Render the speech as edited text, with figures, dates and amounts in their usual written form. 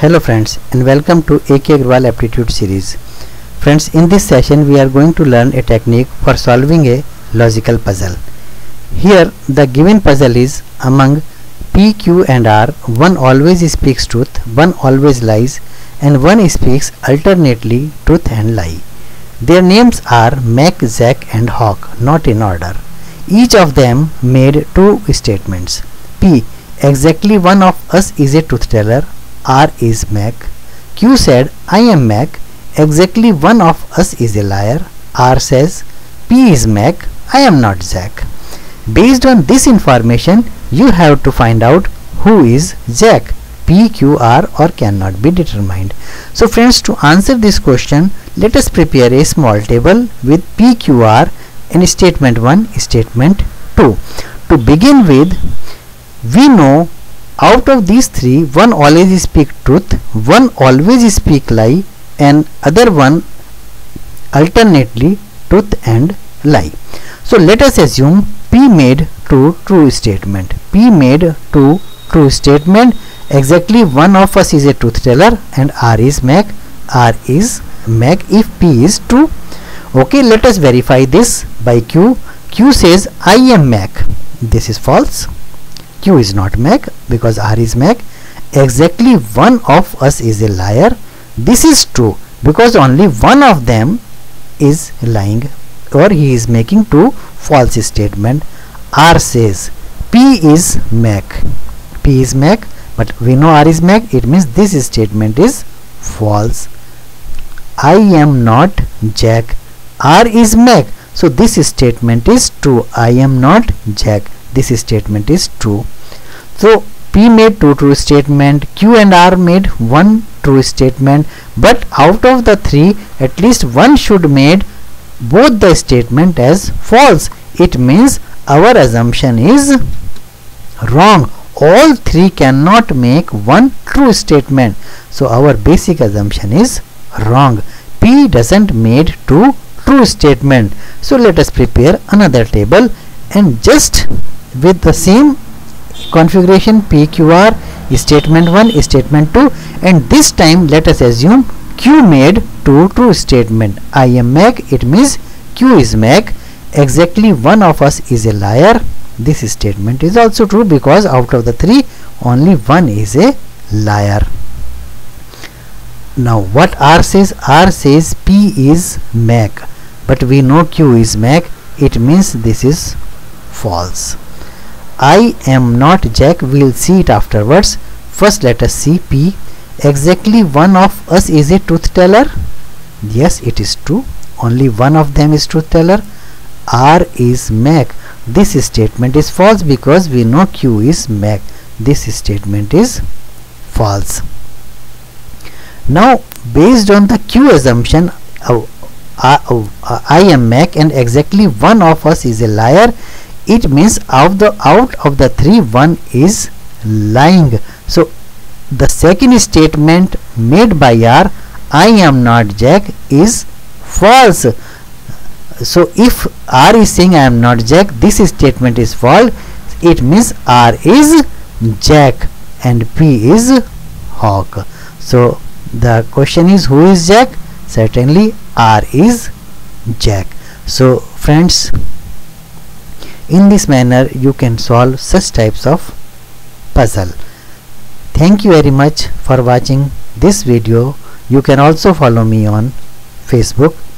Hello friends, and welcome to AK Agarwal aptitude series. Friends, in this session we are going to learn a technique for solving a logical puzzle. Here the given puzzle is among P, Q and R, one always speaks truth, one always lies, and one speaks alternately truth and lie. Their names are Mac, Jack and Hawk, not in order. Each of them made two statements. P: exactly one of us is a truth teller. R is Mac. Q said, I am Mac. Exactly one of us is a liar. R says, P is Mac. I am not Jack. Based on this information, you have to find out who is Jack. P, Q, R or cannot be determined. So friends, to answer this question, let us prepare a small table with P, Q, R and statement 1, statement 2. To begin with, we know out of these three, one always speak truth, one always speak lie, and other one alternately truth and lie. So let us assume P made two true statement. P made two true statement. Exactly one of us is a truth teller and R is Mac. R is Mac if P is true. Okay, let us verify this by Q. Q says, I am Mac. This is false. Q is not Mac because R is Mac. Exactly one of us is a liar. This is true because only one of them is lying or he is making two false statement. R says P is Mac. P is Mac, but we know R is Mac. It means this statement is false. I am not Jack. R is Mac. So this statement is true. I am not Jack. This statement is true. So P made two true statement, Q and R made one true statement, but out of the three at least one should made both the statement as false. It means our assumption is wrong. All three cannot make one true statement. So our basic assumption is wrong. P doesn't made two true statement. So let us prepare another table and just with the same configuration PQR, statement 1, statement 2, and this time let us assume Q made two true statement. I am Mac, it means Q is Mac. Exactly one of us is a liar. This statement is also true because out of the three only one is a liar. Now what R says? R says P is Mac, but we know Q is Mac. It means this is false. I am not Jack. We'll see it afterwards. First let us see P. Exactly one of us is a truth teller. Yes, it is true. Only one of them is truth teller. R is Mac. This statement is false because we know Q is Mac. This statement is false. Now based on the Q assumption, I am Mac and exactly one of us is a liar. It means out of the three one is lying. So the second statement made by R, I am not Jack, is false. So if R is saying I am not Jack, this statement is false. It means R is Jack and P is Hawk. So the question is, who is Jack? Certainly R is Jack. So friends, in this manner you can solve such types of puzzle. Thank you very much for watching this video. You can also follow me on Facebook.